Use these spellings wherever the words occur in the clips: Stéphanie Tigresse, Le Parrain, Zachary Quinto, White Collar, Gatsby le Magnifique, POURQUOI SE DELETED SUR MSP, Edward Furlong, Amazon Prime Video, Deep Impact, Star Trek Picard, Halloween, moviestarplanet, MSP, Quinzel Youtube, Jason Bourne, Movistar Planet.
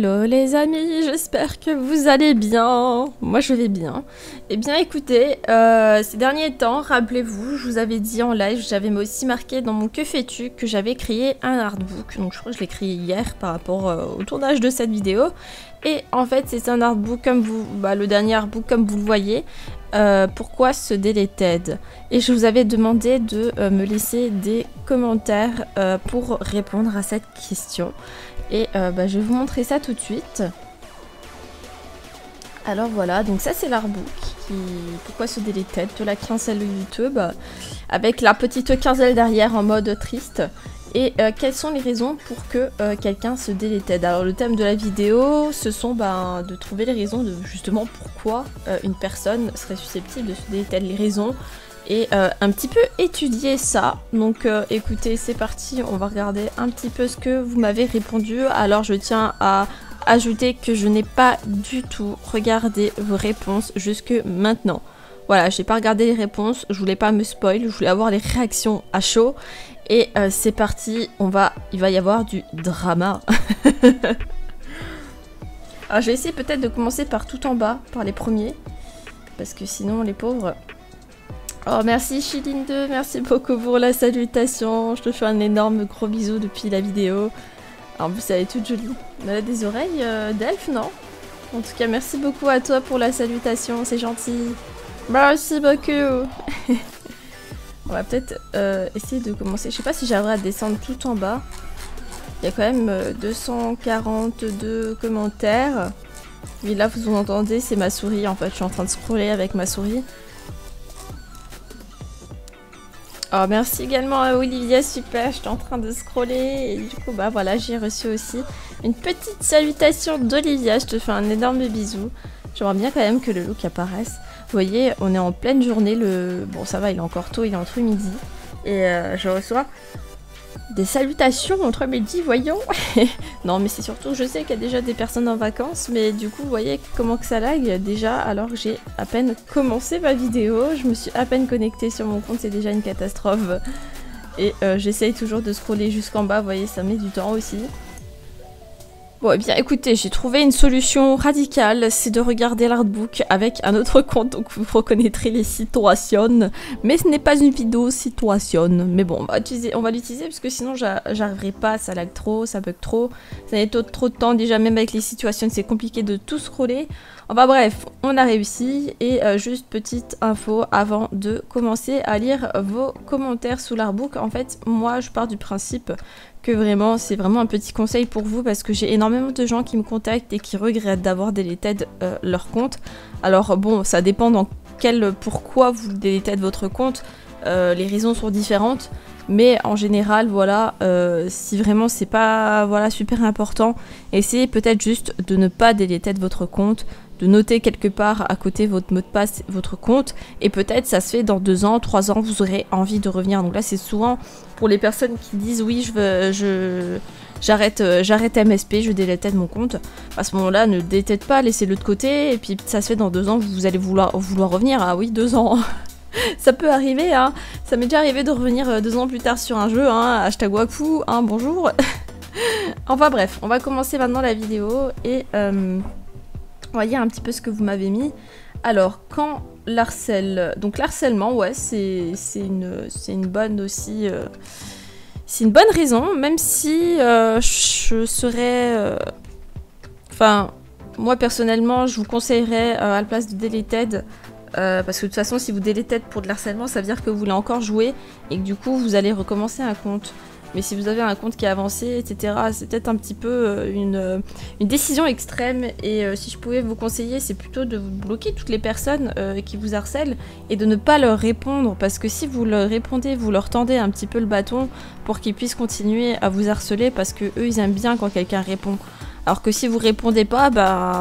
Hello les amis, j'espère que vous allez bien. Moi je vais bien. Eh bien écoutez, ces derniers temps, rappelez-vous, je vous avais dit en live, j'avais aussi marqué dans mon que fais-tu que j'avais créé un artbook. Donc je crois que je l'ai créé hier par rapport au tournage de cette vidéo. Et en fait c'est un artbook comme vous, le dernier artbook comme vous le voyez. Pourquoi ce Deleted? Et je vous avais demandé de me laisser des commentaires pour répondre à cette question. Et je vais vous montrer ça tout de suite. Alors voilà, donc ça c'est l'artbook qui... Pourquoi se Deleted? De la quinzaine de YouTube, avec la petite quinzaine derrière en mode triste. Et quelles sont les raisons pour que quelqu'un se Deleted? Alors le thème de la vidéo, ce sont de trouver les raisons de justement pourquoi une personne serait susceptible de se Deleted, les raisons, et un petit peu étudier ça. Donc écoutez, c'est parti, on va regarder un petit peu ce que vous m'avez répondu. Alors je tiens à ajouter que je n'ai pas du tout regardé vos réponses jusque maintenant. Voilà, j'ai pas regardé les réponses, je voulais pas me spoil, je voulais avoir les réactions à chaud. Et c'est parti, il va y avoir du drama. Alors je vais essayer peut-être de commencer par tout en bas, par les premiers, parce que sinon les pauvres... Oh merci Chilin2, merci beaucoup pour la salutation, je te fais un énorme gros bisou depuis la vidéo. Alors vous savez, toute jolie. On a des oreilles d'elfe, non? En tout cas merci beaucoup à toi pour la salutation, c'est gentil. Merci beaucoup. On va peut-être essayer de commencer, je sais pas si j'arriverai à descendre tout en bas. Il y a quand même 242 commentaires. Mais là vous en entendez, c'est ma souris en fait, je suis en train de scroller avec ma souris. Oh, merci également à Olivia, super, j'étais en train de scroller et du coup voilà, j'ai reçu aussi une petite salutation d'Olivia, je te fais un énorme bisou. J'aimerais bien quand même que le look apparaisse. Vous voyez, on est en pleine journée, bon ça va, il est encore tôt, il est entre midi et je reçois des salutations entre midi, voyons. Non mais c'est surtout, je sais qu'il y a déjà des personnes en vacances, mais du coup vous voyez comment que ça lag déjà alors que j'ai à peine commencé ma vidéo, je me suis à peine connectée sur mon compte, c'est déjà une catastrophe. Et j'essaye toujours de scroller jusqu'en bas, vous voyez ça met du temps aussi. Bon eh bien écoutez, j'ai trouvé une solution radicale, c'est de regarder l'artbook avec un autre compte, donc vous reconnaîtrez les situations, mais ce n'est pas une vidéo situation, mais bon on va l'utiliser parce que sinon j'arriverai pas, ça lag trop, ça bug trop, ça met trop de temps déjà, même avec les situations c'est compliqué de tout scroller, enfin bref, on a réussi. Et juste petite info avant de commencer à lire vos commentaires sous l'artbook, en fait moi je pars du principe que vraiment, c'est vraiment un petit conseil pour vous parce que j'ai énormément de gens qui me contactent et qui regrettent d'avoir deleted leur compte. Alors bon, ça dépend dans pourquoi vous deleted votre compte, les raisons sont différentes, mais en général, voilà, si vraiment c'est pas super important, essayez peut-être juste de ne pas deleted votre compte, de noter quelque part à côté votre mot de passe, votre compte, et peut-être ça se fait dans 2 ans, 3 ans, vous aurez envie de revenir. Donc là c'est souvent pour les personnes qui disent oui j'arrête MSP, je deleted mon compte, à ce moment là ne deleted pas, laissez-le de côté et puis ça se fait dans 2 ans, vous allez vouloir revenir. Ah oui, 2 ans. Ça peut arriver hein, ça m'est déjà arrivé de revenir 2 ans plus tard sur un jeu, hein, hashtag Waku, hein, bonjour. Enfin bref, on va commencer maintenant la vidéo et on va lire un petit peu ce que vous m'avez mis. Alors, quand l'harcèlement, ouais, c'est une bonne aussi... c'est une bonne raison, même si je serais... Enfin, moi personnellement, je vous conseillerais à la place de deleted, parce que de toute façon, si vous deleted pour de l'harcèlement, ça veut dire que vous voulez encore jouer et que du coup, vous allez recommencer un compte. Mais si vous avez un compte qui est avancé, etc., c'est peut-être un petit peu une décision extrême. Et si je pouvais vous conseiller, c'est plutôt de vous bloquer toutes les personnes qui vous harcèlent et de ne pas leur répondre. Parce que si vous leur répondez, vous leur tendez un petit peu le bâton pour qu'ils puissent continuer à vous harceler. Parce que eux, ils aiment bien quand quelqu'un répond. Alors que si vous répondez pas,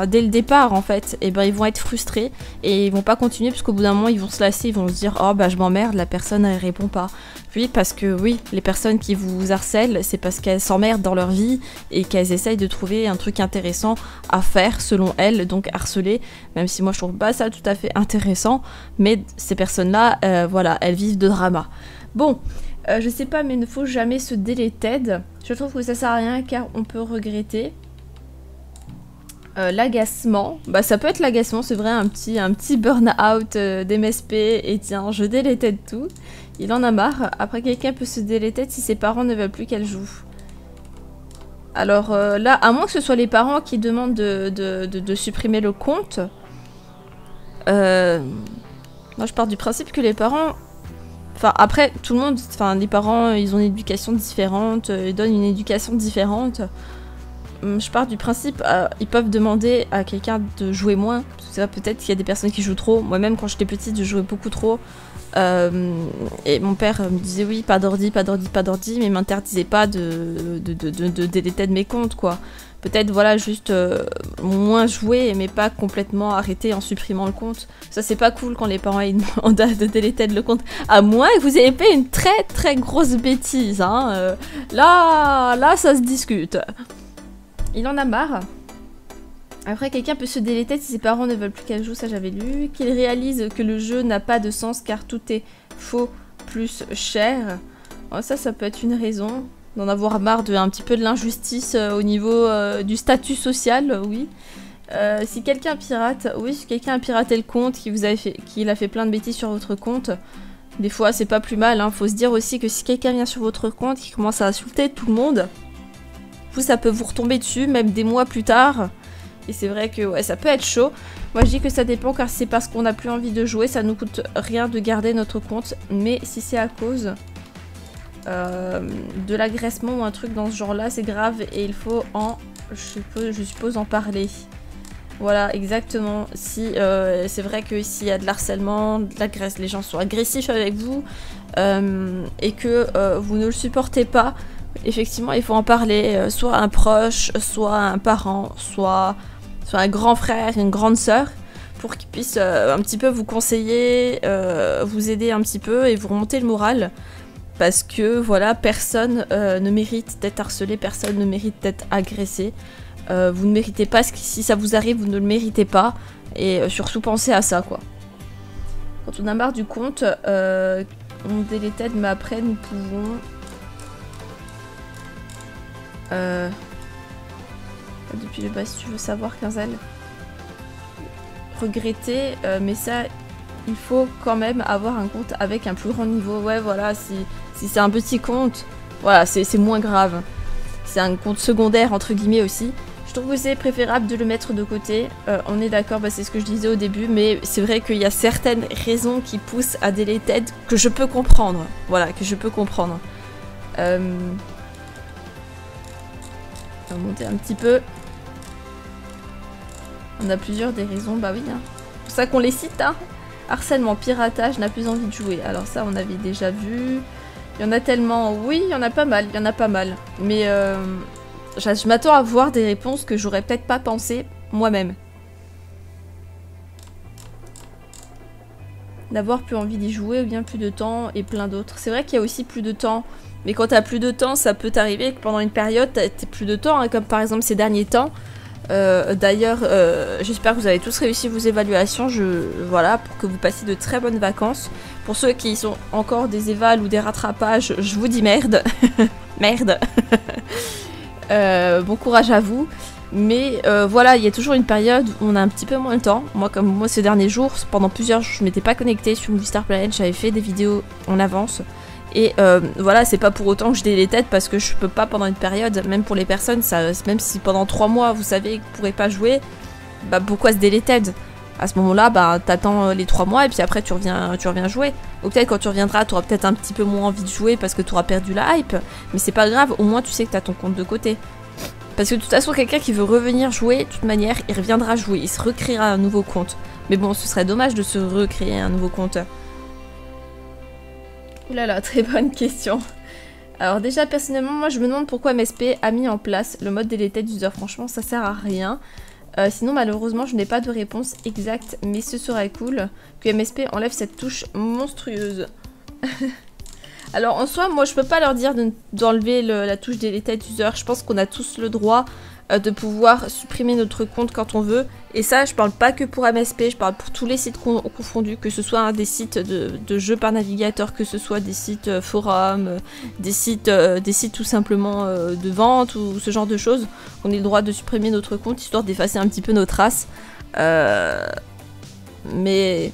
dès le départ en fait, et ils vont être frustrés et ils vont pas continuer parce qu'au bout d'un moment ils vont se lasser, ils vont se dire oh je m'emmerde, la personne elle répond pas. Puis parce que oui, les personnes qui vous harcèlent, c'est parce qu'elles s'emmerdent dans leur vie et qu'elles essayent de trouver un truc intéressant à faire selon elles, donc harceler, même si moi je trouve pas ça tout à fait intéressant, mais ces personnes-là, voilà, elles vivent de drama. Bon. Je sais pas, mais il ne faut jamais se deleted. Je trouve que ça sert à rien car on peut regretter. l'agacement, bah ça peut être l'agacement, c'est vrai, un petit burn-out d'MSP, et tiens, je délétète tout. Il en a marre. Après, quelqu'un peut se délétète si ses parents ne veulent plus qu'elle joue. Alors là, à moins que ce soit les parents qui demandent de supprimer le compte, moi je pars du principe que les parents... Enfin, après, tout le monde... Enfin, les parents, ils ont une éducation différente, ils donnent une éducation différente. Je pars du principe, ils peuvent demander à quelqu'un de jouer moins. C'est vrai, peut-être qu'il y a des personnes qui jouent trop. Moi-même, quand j'étais petite, je jouais beaucoup trop. Et mon père me disait oui, pas d'ordi, pas d'ordi, pas d'ordi, mais il m'interdisait pas de déléter de mes comptes, quoi. Peut-être, voilà, juste moins jouer, mais pas complètement arrêter en supprimant le compte. Ça, c'est pas cool quand les parents ils demandent de déléter le compte. À moins que vous ayez fait une très très grosse bêtise, hein. Là, ça se discute. Il en a marre. Après, quelqu'un peut se déléter si ses parents ne veulent plus qu'elle joue, ça j'avais lu. Qu'il réalise que le jeu n'a pas de sens car tout est faux plus cher. Alors ça peut être une raison d'en avoir marre de un petit peu de l'injustice au niveau du statut social, oui. Si quelqu'un pirate, oui, si quelqu'un a piraté le compte, qu'il a fait plein de bêtises sur votre compte, des fois c'est pas plus mal, hein. Faut se dire aussi que si quelqu'un vient sur votre compte, qu'il commence à insulter tout le monde, ça peut vous retomber dessus, même des mois plus tard. Et c'est vrai que ouais, ça peut être chaud. Moi, je dis que ça dépend, car c'est parce qu'on n'a plus envie de jouer, ça nous coûte rien de garder notre compte. Mais si c'est à cause de l'agressement ou un truc dans ce genre-là, c'est grave et il faut je suppose en parler. Voilà, exactement. Si c'est vrai que s'il y a de l'harcèlement, les gens sont agressifs avec vous et que vous ne le supportez pas, effectivement, il faut en parler, soit à un proche, soit à un parent, soit à un grand frère, une grande sœur, pour qu'ils puissent un petit peu vous conseiller, vous aider un petit peu et vous remonter le moral. Parce que voilà, personne ne mérite d'être harcelé, personne ne mérite d'être agressé. Vous ne méritez pas, si ça vous arrive, vous ne le méritez pas. Et surtout, pensez à ça, quoi. Quand on a marre du compte, on délétète, mais après, nous pouvons... Depuis le bas, si tu veux savoir, Quinzel. Regretter, mais ça, il faut quand même avoir un compte avec un plus grand niveau. Ouais, voilà, si c'est un petit compte, voilà, c'est moins grave. C'est un compte secondaire, entre guillemets, aussi. Je trouve que c'est préférable de le mettre de côté. On est d'accord, bah, c'est ce que je disais au début, mais c'est vrai qu'il y a certaines raisons qui poussent à déléter que je peux comprendre. Voilà, que je peux comprendre. On va monter un petit peu. On a plusieurs des raisons, bah oui. Hein. C'est pour ça qu'on les cite, hein. Harcèlement, piratage, n'a plus envie de jouer. Alors ça, on avait déjà vu. Il y en a tellement... Oui, il y en a pas mal, il y en a pas mal. Mais je m'attends à voir des réponses que j'aurais peut-être pas pensé moi-même. D'avoir plus envie d'y jouer, ou bien plus de temps, et plein d'autres. C'est vrai qu'il y a aussi plus de temps... Mais quand t'as plus de temps, ça peut t'arriver que pendant une période, t'as plus de temps, hein, comme par exemple ces derniers temps. D'ailleurs, j'espère que vous avez tous réussi vos évaluations, voilà, pour que vous passiez de très bonnes vacances. Pour ceux qui sont encore des évals ou des rattrapages, je vous dis merde. Merde. Bon courage à vous. Mais voilà, il y a toujours une période où on a un petit peu moins de temps. Moi, comme moi, ces derniers jours, pendant plusieurs jours, je m'étais pas connectée sur Movie Star Planet, j'avais fait des vidéos en avance. Et voilà, c'est pas pour autant que je délétète parce que je peux pas pendant une période, même pour les personnes, ça, même si pendant 3 mois, vous savez, que vous pourrez pas jouer, bah pourquoi se délétète? À ce moment-là, bah t'attends les 3 mois et puis après tu reviens jouer. Ou peut-être quand tu reviendras, t'auras peut-être un petit peu moins envie de jouer parce que t'auras perdu la hype, mais c'est pas grave, au moins tu sais que t'as ton compte de côté. Parce que de toute façon, quelqu'un qui veut revenir jouer, de toute manière, il reviendra jouer, il se recréera un nouveau compte. Mais bon, ce serait dommage de se recréer un nouveau compte. Ouh là là, très bonne question. Alors déjà, personnellement, moi je me demande pourquoi MSP a mis en place le mode délété d'user. Franchement, ça sert à rien. Sinon, malheureusement, je n'ai pas de réponse exacte, mais ce serait cool que MSP enlève cette touche monstrueuse. Alors en soi, moi je peux pas leur dire d'enlever la touche délété d'user. Je pense qu'on a tous le droit de pouvoir supprimer notre compte quand on veut. Et ça, je parle pas que pour MSP, je parle pour tous les sites confondus, que ce soit des sites de jeux par navigateur, que ce soit des sites forums, des sites tout simplement de vente ou ce genre de choses. On a le droit de supprimer notre compte histoire d'effacer un petit peu nos traces. Mais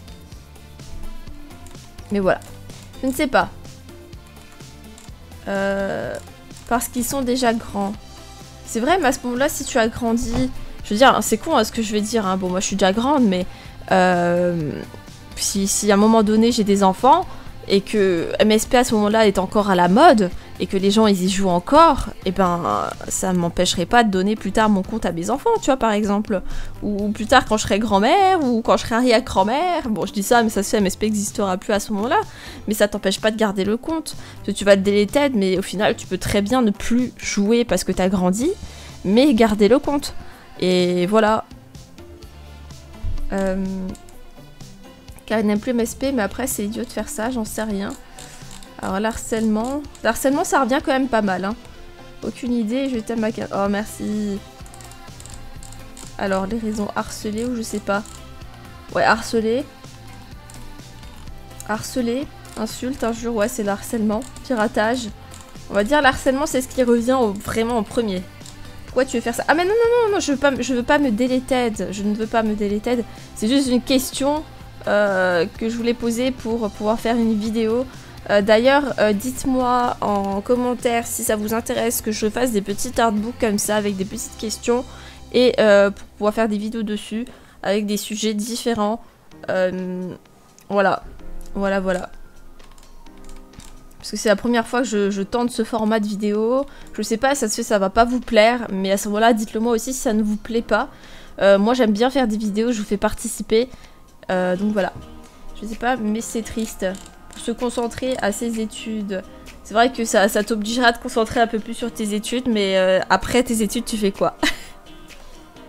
voilà. Je ne sais pas. Parce qu'ils sont déjà grands. C'est vrai, mais à ce moment-là, si tu as grandi... Je veux dire, c'est con ce que je vais dire. Bon, moi, je suis déjà grande, mais... si à un moment donné, j'ai des enfants, et que MSP, à ce moment-là, est encore à la mode, et que les gens, ils y jouent encore, et ben, ça m'empêcherait pas de donner plus tard mon compte à mes enfants, tu vois, par exemple. Ou plus tard, quand je serai grand-mère, ou quand je serai arrière-grand-mère. Bon, je dis ça, mais ça se fait, MSP n'existera plus à ce moment-là. Mais ça t'empêche pas de garder le compte. Parce que tu vas te déléter, mais au final, tu peux très bien ne plus jouer parce que t'as grandi, mais garder le compte. Et voilà. Car il n'aime plus MSP, mais après c'est idiot de faire ça, j'en sais rien. Alors l'harcèlement... L'harcèlement ça revient quand même pas mal, hein. Aucune idée, je t'aime à... Oh merci. Alors les raisons, harcelées ou je sais pas. Ouais, harcelé. Harcelé, insulte, injure, ouais c'est l'harcèlement. Piratage. On va dire l'harcèlement c'est ce qui revient vraiment en premier. Pourquoi tu veux faire ça? Ah mais non, non, non, non, je veux pas me délétède. Je ne veux pas me délétède. C'est juste une question que je voulais poser pour pouvoir faire une vidéo. D'ailleurs, dites-moi en commentaire si ça vous intéresse que je fasse des petits artbooks comme ça avec des petites questions et pour pouvoir faire des vidéos dessus avec des sujets différents. Voilà, voilà, voilà. Parce que c'est la première fois que je tente ce format de vidéo. Je sais pas, ça se fait, ça va pas vous plaire. Mais à ce moment-là, dites-le moi aussi si ça ne vous plaît pas. Moi, j'aime bien faire des vidéos, je vous fais participer. Donc voilà. Je sais pas, mais c'est triste. Pour se concentrer à ses études. C'est vrai que ça t'obligera à te concentrer un peu plus sur tes études. Mais après tes études, tu fais quoi?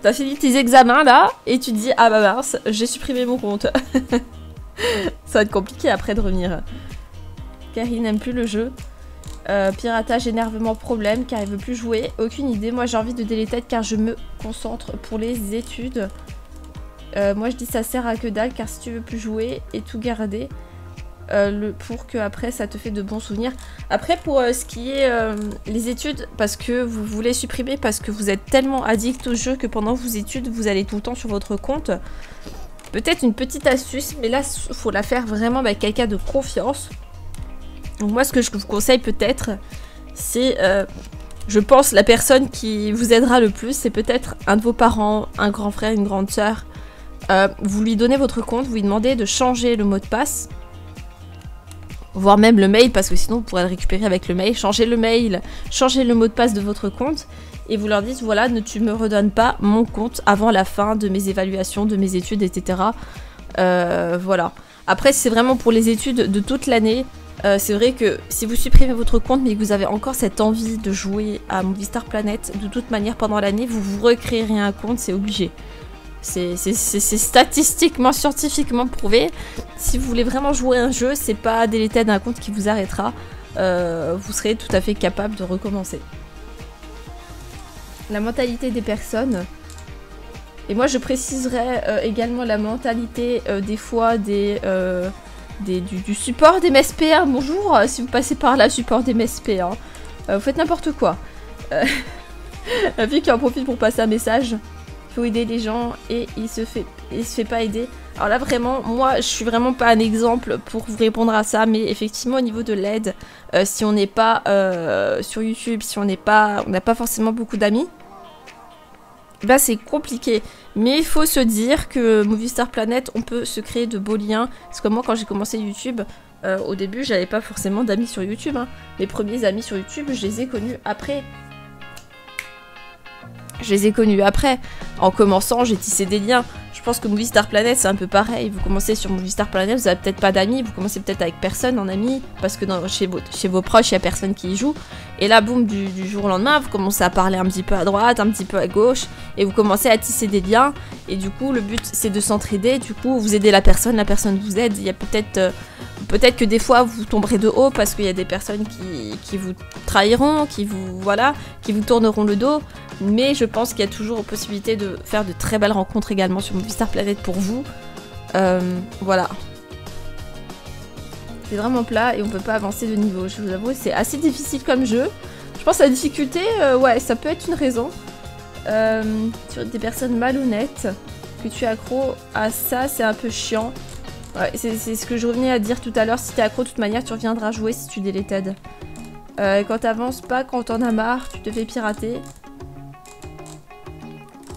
T'as fini tes examens, là. Et tu te dis, ah bah mince, j'ai supprimé mon compte. Ça va être compliqué après de revenir. Car il n'aime plus le jeu. Piratage, énervement, problème, car il veut plus jouer. Aucune idée. Moi, j'ai envie de déléter car je me concentre pour les études. Moi, je dis ça sert à que dalle, car si tu veux plus jouer et tout garder, pour que après ça te fait de bons souvenirs. Après, pour ce qui est les études, parce que vous voulez supprimer, parce que vous êtes tellement addict au jeu que pendant vos études, vous allez tout le temps sur votre compte. Peut-être une petite astuce, mais là, il faut la faire vraiment avec quelqu'un de confiance. Donc moi, ce que je vous conseille peut-être, c'est, je pense, la personne qui vous aidera le plus, c'est peut-être un de vos parents, un grand frère, une grande sœur. Vous lui donnez votre compte, vous lui demandez de changer le mot de passe, voire même le mail, parce que sinon, vous pourrez le récupérer avec le mail. Changez le mail, changez le mot de passe de votre compte, et vous leur dites, voilà, ne tu me redonnes pas mon compte avant la fin de mes évaluations, de mes études, etc. Voilà. Après, c'est vraiment pour les études de toute l'année. C'est vrai que si vous supprimez votre compte mais que vous avez encore cette envie de jouer à Movistar Planet, de toute manière pendant l'année, vous vous recréerez un compte, c'est obligé. C'est statistiquement, scientifiquement prouvé. Si vous voulez vraiment jouer un jeu, c'est pas déléter d'un compte qui vous arrêtera. Vous serez tout à fait capable de recommencer. La mentalité des personnes. Et moi je préciserai également la mentalité des fois des... du support des MSP, hein. Bonjour, si vous passez par là, support des MSP, hein. Vous faites n'importe quoi. La fille qui en profite pour passer un message, il faut aider les gens et il se fait pas aider. Alors là vraiment, moi je suis vraiment pas un exemple pour vous répondre à ça, mais effectivement au niveau de l'aide, si on n'est pas sur YouTube, si on n'est pas, on n'a pas forcément beaucoup d'amis, ben c'est compliqué. Mais il faut se dire que Movistar Planet, on peut se créer de beaux liens. Parce que moi, quand j'ai commencé YouTube, au début, j'avais pas forcément d'amis sur YouTube. Hein. Mes premiers amis sur YouTube, je les ai connus après. Je les ai connus après. En commençant, j'ai tissé des liens. Je pense que Movistar Planet, c'est un peu pareil. Vous commencez sur Movistar Planet, vous n'avez peut-être pas d'amis. Vous commencez peut-être avec personne en amis. Parce que chez vos proches, il n'y a personne qui y joue. Et là, boum, du jour au lendemain, vous commencez à parler un petit peu à droite, un petit peu à gauche. Et vous commencez à tisser des liens. Et du coup, le but, c'est de s'entraider. Du coup, vous aidez la personne vous aide. Il y a peut-être Peut-être que des fois vous tomberez de haut parce qu'il y a des personnes qui vous trahiront, qui vous tourneront le dos. Mais je pense qu'il y a toujours possibilité de faire de très belles rencontres également sur Movistar Planet pour vous. Voilà. C'est vraiment plat et on peut pas avancer de niveau. Je vous avoue, c'est assez difficile comme jeu. Je pense à la difficulté, ouais, ça peut être une raison. Sur des personnes malhonnêtes, que tu es accro à ça, c'est un peu chiant. Ouais, c'est ce que je revenais à dire tout à l'heure. Si t'es accro, de toute manière, tu reviendras jouer si tu délétades. Quand t'avances pas, quand t'en as marre, tu te fais pirater.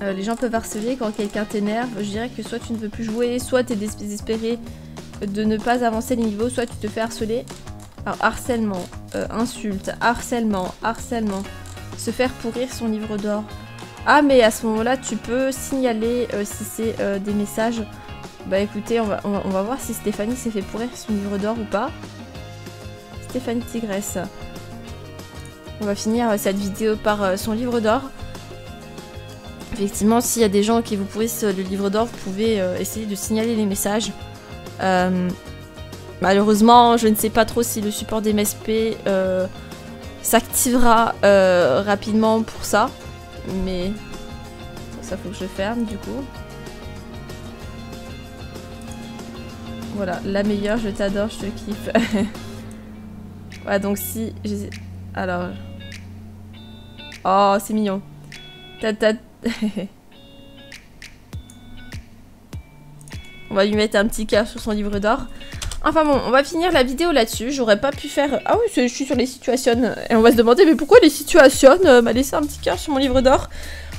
Les gens peuvent harceler quand quelqu'un t'énerve. Je dirais que soit tu ne veux plus jouer, soit t'es désespéré de ne pas avancer les niveaux, soit tu te fais harceler. Alors, harcèlement, insulte, harcèlement, harcèlement. Se faire pourrir son livre d'or. Ah, mais à ce moment-là, tu peux signaler si c'est des messages. Bah écoutez, on va voir si Stéphanie s'est fait pourrir son livre d'or ou pas. Stéphanie Tigresse. On va finir cette vidéo par son livre d'or. Effectivement, s'il y a des gens qui vous pourrissent le livre d'or, vous pouvez essayer de signaler les messages. Malheureusement, je ne sais pas trop si le support des MSP s'activera rapidement pour ça. Mais ça faut que je ferme du coup. Voilà, la meilleure, je t'adore, je te kiffe. Ouais, donc si... Alors... Oh, c'est mignon. On va lui mettre un petit cœur sur son livre d'or. Enfin bon, on va finir la vidéo là-dessus. J'aurais pas pu faire... Ah oui, je suis sur les situations. Et on va se demander, mais pourquoi les situations m'a laissé un petit cœur sur mon livre d'or.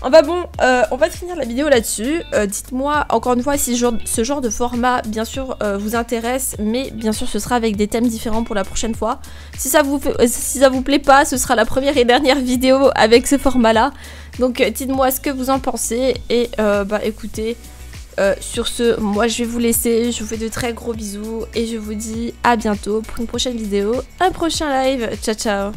Enfin bon, on va finir la vidéo là-dessus. Dites-moi encore une fois si ce genre de format, bien sûr, vous intéresse. Mais bien sûr, ce sera avec des thèmes différents pour la prochaine fois. Si ça vous, plaît pas, ce sera la première et dernière vidéo avec ce format-là. Donc dites-moi ce que vous en pensez. Et bah écoutez... sur ce, moi je vais vous laisser, je vous fais de très gros bisous et je vous dis à bientôt pour une prochaine vidéo, un prochain live, ciao ciao.